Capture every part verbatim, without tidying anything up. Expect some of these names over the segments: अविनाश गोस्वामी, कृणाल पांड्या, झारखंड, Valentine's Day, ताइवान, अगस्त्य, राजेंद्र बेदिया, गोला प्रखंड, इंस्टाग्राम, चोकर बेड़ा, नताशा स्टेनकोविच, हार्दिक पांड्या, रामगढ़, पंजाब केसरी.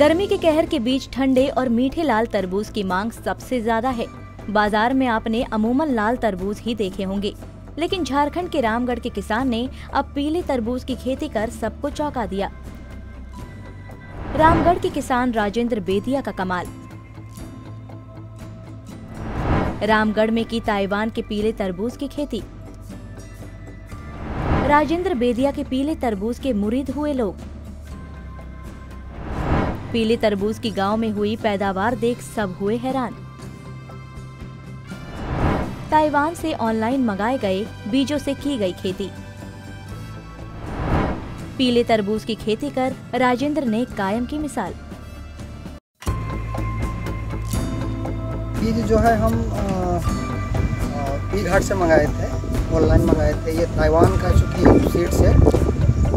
गर्मी के कहर के बीच ठंडे और मीठे लाल तरबूज की मांग सबसे ज्यादा है। बाजार में आपने अमूमन लाल तरबूज ही देखे होंगे, लेकिन झारखंड के रामगढ़ के किसान ने अब पीले तरबूज की खेती कर सबको चौंका दिया। रामगढ़ के किसान राजेंद्र बेदिया का कमाल। रामगढ़ में की ताइवान के पीले तरबूज की खेती। राजेंद्र बेदिया के पीले तरबूज के मुरीद हुए लोग। पीले तरबूज की गांव में हुई पैदावार देख सब हुए हैरान। ताइवान से ऑनलाइन मंगाए गए बीजों से की गई खेती। पीले तरबूज की खेती कर राजेंद्र ने कायम की मिसाल। बीज जो है हम बीज हाट से मंगाए थे, ऑनलाइन मंगाए थे। ये ताइवान का चूँकि सीड्स है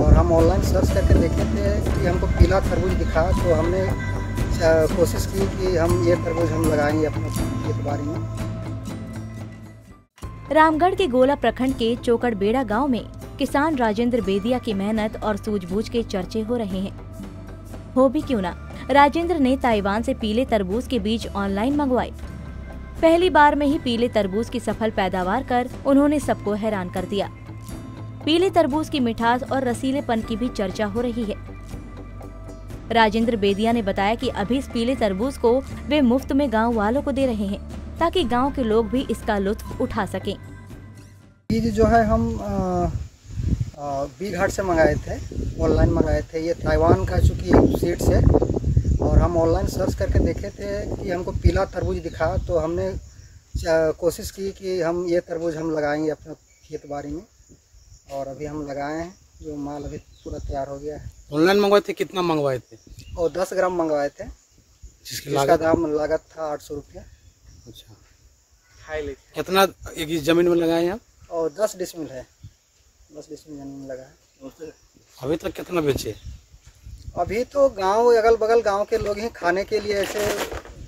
और हम ऑनलाइन सर्च करके देखे थे कि हमको पीला तरबूज दिखा, तो हमने कोशिश की कि हम ये तरबूज हम लगाएंगे अपने खेतबाड़ी में। रामगढ़ के गोला प्रखंड के चोकर बेड़ा गाँव में किसान राजेंद्र बेदिया की मेहनत और सूझबूझ के चर्चे हो रहे हैं। हो भी क्यों ना, राजेंद्र ने ताइवान से पीले तरबूज के बीज ऑनलाइन मंगवाए। पहली बार में ही पीले तरबूज की सफल पैदावार कर उन्होंने सबको हैरान कर दिया। पीले तरबूज की मिठास और रसीलेपन की भी चर्चा हो रही है। राजेंद्र बेदिया ने बताया कि अभी इस पीले तरबूज को वे मुफ्त में गाँव वालों को दे रहे हैं, ताकि गाँव के लोग भी इसका लुत्फ उठा सकें। बीज जो है हम आ... बीज हाट से मंगाए थे, ऑनलाइन मंगाए थे। ये ताइवान का चूँकि सीड्स है और हम ऑनलाइन सर्च करके देखे थे कि हमको पीला तरबूज दिखा, तो हमने कोशिश की कि हम ये तरबूज हम लगाएंगे अपने खेतबाड़ी में, और अभी हम लगाए हैं। जो माल अभी पूरा तैयार हो गया है। ऑनलाइन मंगवाए थे, कितना मंगवाए थे? और दस ग्राम मंगवाए थे, जिसका दाम लागत था आठ सौ रुपया। अच्छा, कितना एक जमीन में लगाए हैं? और दस डिसमिल है, बस इसमें जमीन लगा है। अभी तक कितना बेचे? अभी तो गांव अगल बगल गांव के लोग ही खाने के लिए ऐसे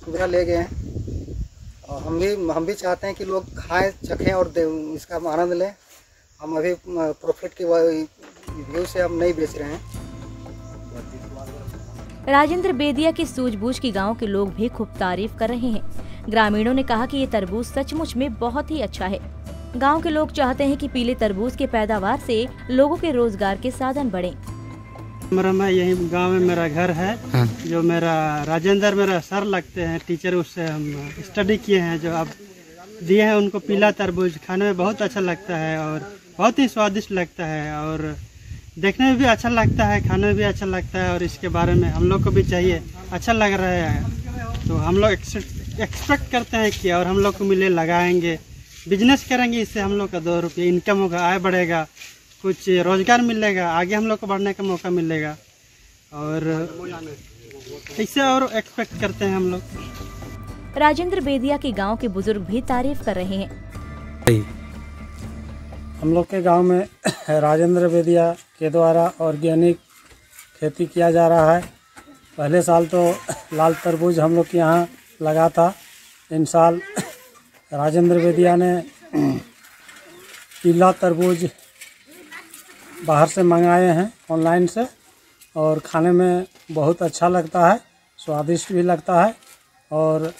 खुदरा ले गए हैं, और हम भी हम भी चाहते हैं कि लोग खाएं, चखें और इसका आनंद लें। हम अभी प्रॉफिट के व्यू से हम नहीं बेच रहे हैं। राजेंद्र बेदिया की सूझबूझ की गांव के लोग भी खूब तारीफ कर रहे हैं। ग्रामीणों ने कहा कि ये तरबूज सचमुच में बहुत ही अच्छा है। गांव के लोग चाहते हैं कि पीले तरबूज के पैदावार से लोगों के रोजगार के साधन बढ़े। मेरा मैं यही गांव में मेरा घर है। हाँ। जो मेरा राजेंद्र मेरा सर लगते हैं, टीचर, उससे हम स्टडी किए हैं। जो आप दिए हैं उनको पीला तरबूज खाने में बहुत अच्छा लगता है और बहुत ही स्वादिष्ट लगता है, और देखने में भी अच्छा लगता है, खाने में भी अच्छा लगता है। और इसके बारे में हम लोग को भी चाहिए, अच्छा लग रहा है, तो हम लोग एक्सपेक्ट करते हैं कि और हम लोग को मिले, लगाएंगे, बिजनेस करेंगे। इससे हम लोग का दो रुपये इनकम होगा, आय बढ़ेगा, कुछ रोजगार मिलेगा, आगे हम लोग को बढ़ने का मौका मिलेगा, और इससे और एक्सपेक्ट करते हैं हम लोग। राजेंद्र बेदिया के गांव के बुजुर्ग भी तारीफ कर रहे हैं। हम लोग के गांव में राजेंद्र बेदिया के द्वारा ऑर्गेनिक खेती किया जा रहा है। पहले साल तो लाल तरबूज हम लोग के यहाँ लगा था, इन साल राजेंद्र बेदिया ने पीला तरबूज बाहर से मंगाए हैं ऑनलाइन से, और खाने में बहुत अच्छा लगता है, स्वादिष्ट भी लगता है, और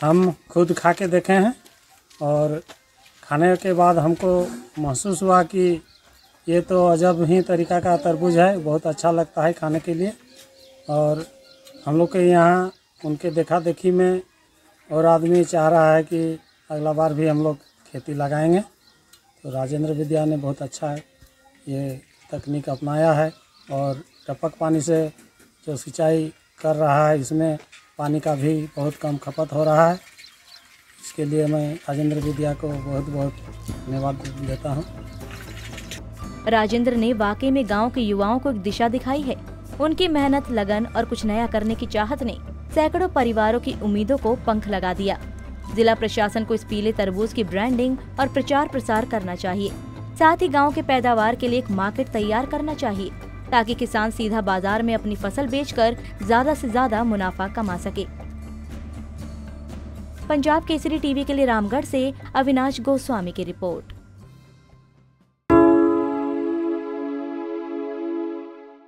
हम खुद खा के देखे हैं। और खाने के बाद हमको महसूस हुआ कि ये तो अजब ही तरीका का तरबूज है, बहुत अच्छा लगता है खाने के लिए। और हम लोग के यहाँ उनके देखा देखी में और आदमी चाह रहा है कि अगला बार भी हम लोग खेती लगाएंगे, तो राजेंद्र बेदिया ने बहुत अच्छा ये तकनीक अपनाया है। और टपक पानी से जो सिंचाई कर रहा है, इसमें पानी का भी बहुत कम खपत हो रहा है। इसके लिए मैं राजेंद्र बेदिया को बहुत बहुत धन्यवाद देता हूँ। राजेंद्र ने वाकई में गाँव के युवाओं को एक दिशा दिखाई है। उनकी मेहनत, लगन और कुछ नया करने की चाहत ने सैकड़ों परिवारों की उम्मीदों को पंख लगा दिया। जिला प्रशासन को इस पीले तरबूज की ब्रांडिंग और प्रचार प्रसार करना चाहिए। साथ ही गांव के पैदावार के लिए एक मार्केट तैयार करना चाहिए, ताकि किसान सीधा बाजार में अपनी फसल बेचकर ज्यादा से ज्यादा मुनाफा कमा सके। पंजाब केसरी टीवी के लिए रामगढ़ से अविनाश गोस्वामी की रिपोर्ट।